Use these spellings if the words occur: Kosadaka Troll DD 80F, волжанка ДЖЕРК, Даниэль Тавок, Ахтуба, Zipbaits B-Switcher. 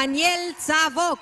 Даниэль Тавок.